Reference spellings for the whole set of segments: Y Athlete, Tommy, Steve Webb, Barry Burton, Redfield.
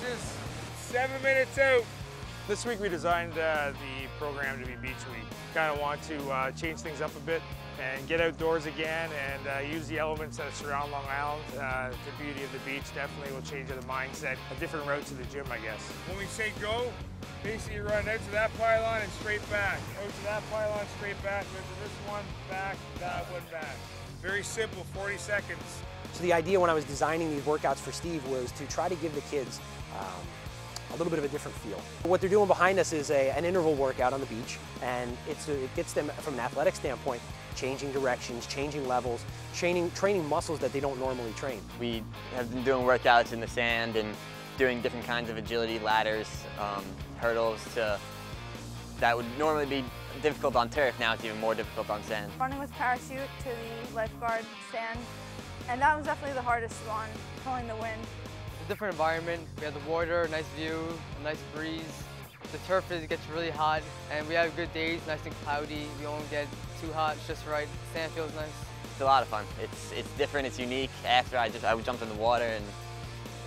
matches. 7 minutes out. This week we designed the program to be beach week. Kind of want to change things up a bit and get outdoors again and use the elements that surround Long Island. The beauty of the beach definitely will change the mindset. A different route to the gym, I guess. When we say go, basically run out to that pylon and straight back. Out to that pylon, straight back. Go to this one, back, that one, back. Very simple, 40 seconds. So the idea when I was designing these workouts for Steve was to try to give the kids a little bit of a different feel. What they're doing behind us is an interval workout on the beach, and it gets them, from an athletic standpoint, changing directions, changing levels, training muscles that they don't normally train. We have been doing workouts in the sand and doing different kinds of agility, ladders, hurdles that would normally be difficult on turf. Now it's even more difficult on sand. Running with parachute to the lifeguard stand, and that was definitely the hardest one, pulling the wind. Different environment. We have the water, nice view, a nice breeze. The turf gets really hot, and we have good days, nice and cloudy. We don't get too hot, it's just right. Sand feels nice. It's a lot of fun. It's different, it's unique. After I jumped in the water, and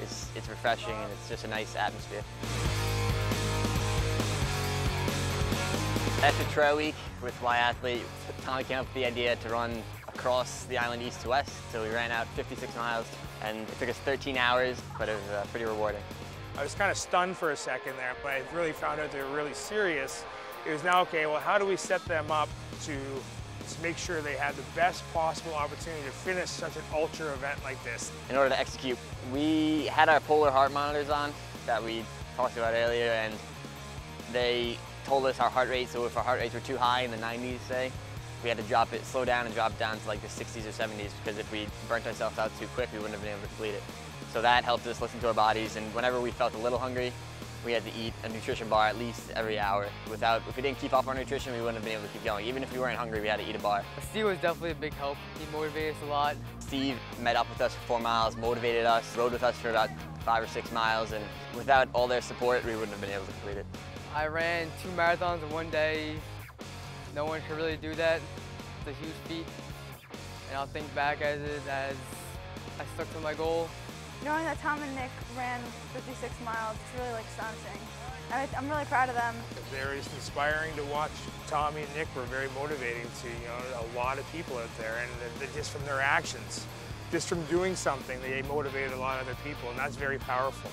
it's refreshing, and it's just a nice atmosphere. After trail week with Y Athlete, Tommy came up with the idea to run across the island east to west, so we ran out 56 miles, and it took us 13 hours, but it was pretty rewarding. I was kind of stunned for a second there, but I really found out they were really serious. It was now, okay, well, how do we set them up to make sure they had the best possible opportunity to finish such an ultra event like this? In order to execute, we had our polar heart monitors on that we talked about earlier, and they told us our heart rate, so if our heart rates were too high, in the 90s, say, we had to drop it, slow down and drop it down to like the 60s or 70s, because if we burnt ourselves out too quick, we wouldn't have been able to complete it. So that helped us listen to our bodies, and whenever we felt a little hungry, we had to eat a nutrition bar at least every hour. If we didn't keep up our nutrition, we wouldn't have been able to keep going. Even if we weren't hungry, we had to eat a bar. Steve was definitely a big help. He motivated us a lot. Steve met up with us for 4 miles, motivated us, rode with us for about 5 or 6 miles, and without all their support, we wouldn't have been able to complete it. I ran 2 marathons in one day. No one could really do that. It's a huge feat, and I'll think back at it as I stuck to my goal. Knowing that Tom and Nick ran 56 miles, it's really like astonishing. I'm really proud of them. There is inspiring to watch. Tommy and Nick were very motivating to a lot of people out there, and just from their actions, just from doing something, they motivated a lot of other people, and that's very powerful.